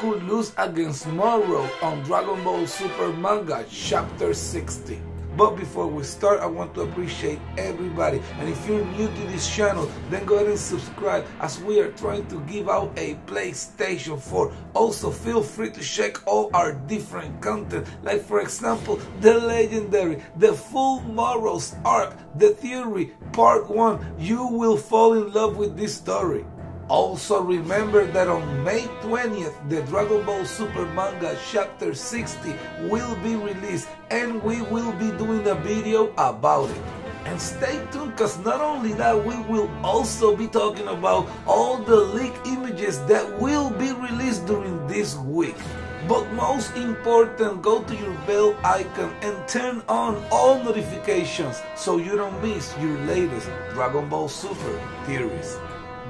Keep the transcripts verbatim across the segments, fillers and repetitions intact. Goku lose against Moro on Dragon Ball Super manga chapter sixty. But before we start, I want to appreciate everybody, and if you're new to this channel, then go ahead and subscribe, as we are trying to give out a PlayStation four. Also feel free to check all our different content, like for example the legendary, the full Moro's arc, the theory part one. You will fall in love with this story. Also remember that on May twentieth, the Dragon Ball Super manga chapter sixty will be released, and we will be doing a video about it. And stay tuned, because not only that, we will also be talking about all the leaked images that will be released during this week. But most important, go to your bell icon and turn on all notifications so you don't miss your latest Dragon Ball Super theories.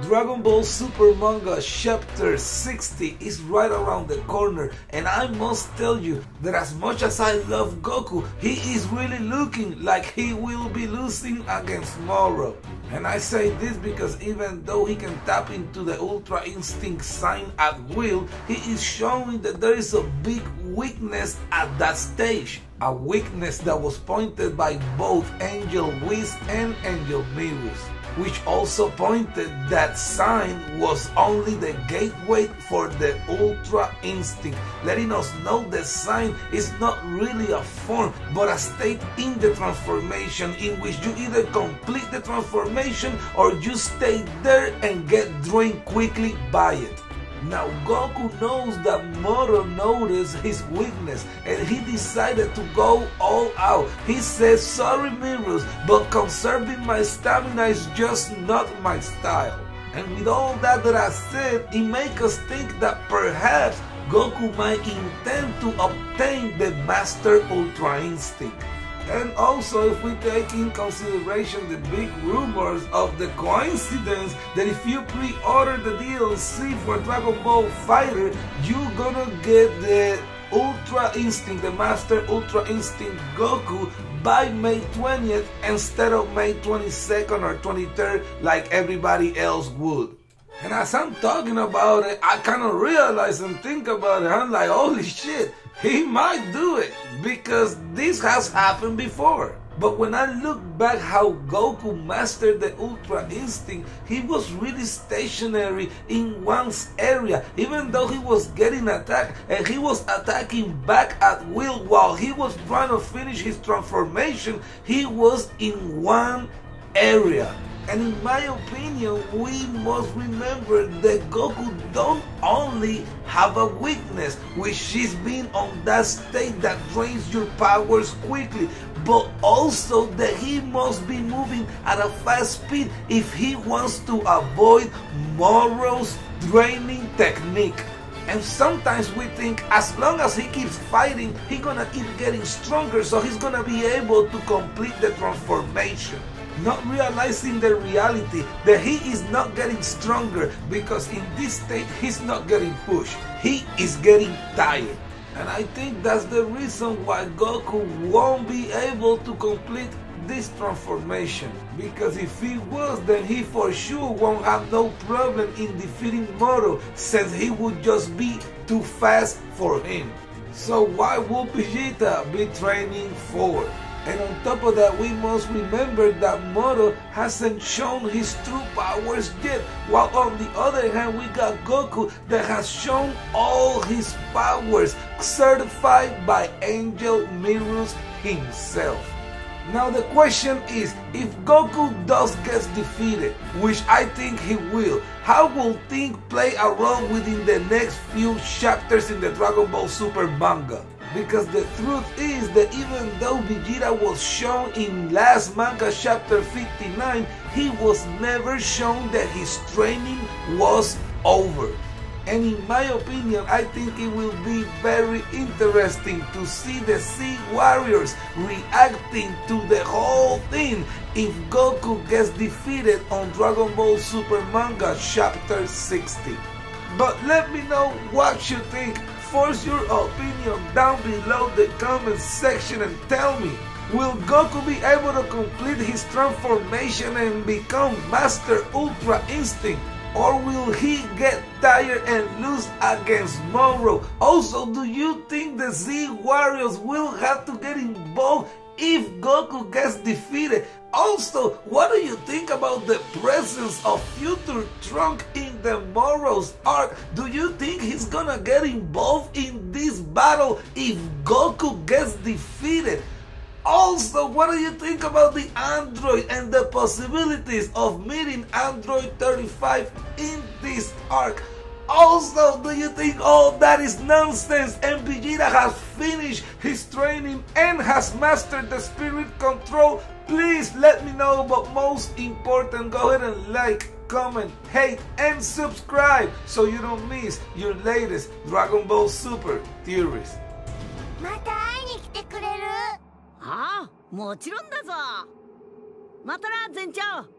Dragon Ball Super manga chapter sixty is right around the corner, and I must tell you that as much as I love Goku, he is really looking like he will be losing against Moro. And I say this because even though he can tap into the Ultra Instinct sign at will, he is showing that there is a big weakness at that stage. A weakness that was pointed by both Angel Whis and Angel Beerus, which also pointed that sign was only the gateway for the Ultra Instinct, letting us know the sign is not really a form, but a state in the transformation in which you either complete the transformation or you stay there and get drained quickly by it. Now Goku knows that Moro noticed his weakness, and he decided to go all out. He says, sorry Beerus, but conserving my stamina is just not my style. And with all that that I said, it makes us think that perhaps Goku might intend to obtain the Master Ultra Instinct. And also, if we take in consideration the big rumors of the coincidence that if you pre-order the D L C for Dragon Ball Fighter, you're gonna get the Ultra Instinct, the Master Ultra Instinct Goku, by May twentieth instead of May twenty-second or twenty-third like everybody else would. And as I'm talking about it, I kind of realize and think about it, I'm like, holy shit, he might do it, because this has happened before. But when I look back how Goku mastered the Ultra Instinct, he was really stationary in one's area, even though he was getting attacked, and he was attacking back at will while he was trying to finish his transformation. He was in one area. And in my opinion, we must remember that Goku don't only have a weakness, which is being on that state that drains your powers quickly, but also that he must be moving at a fast speed if he wants to avoid Moro's draining technique. And sometimes we think as long as he keeps fighting, he's gonna keep getting stronger, so he's gonna be able to complete the transformation. Not realizing the reality that he is not getting stronger, because in this state he's not getting pushed, he is getting tired. And I think that's the reason why Goku won't be able to complete this transformation, because if he was, then he for sure won't have no problem in defeating Moro, since he would just be too fast for him. So why would Vegeta be training forward? And on top of that, we must remember that Moro hasn't shown his true powers yet, while on the other hand we got Goku that has shown all his powers, certified by Angel Beerus himself. Now the question is, if Goku does get defeated, which I think he will, how will things play a role within the next few chapters in the Dragon Ball Super manga? Because the truth is that even though Vegeta was shown in last manga chapter fifty-nine, he was never shown that his training was over. And in my opinion, I think it will be very interesting to see the Z-Warriors reacting to the whole thing if Goku gets defeated on Dragon Ball Super manga chapter sixty. But let me know what you think. Force your opinion down below the comment section and tell me, will Goku be able to complete his transformation and become Master Ultra Instinct? or will he get tired and lose against Moro? Also, do you think the Z-Warriors will have to get involved if Goku gets defeated? Also, what do you think about the presence of future Trunks in the Moro's arc? Do you think he's gonna get involved in this battle if Goku gets defeated? Also, what do you think about the android and the possibilities of meeting Android thirty-five in this arc? Also, do you think all that is nonsense and Vegeta has finished his training and has mastered the spirit control? Please let me know, but most important, go ahead and like, comment, hate, and subscribe so you don't miss your latest Dragon Ball Super theories. ああ、もちろんだぞ。またな、全ちゃん。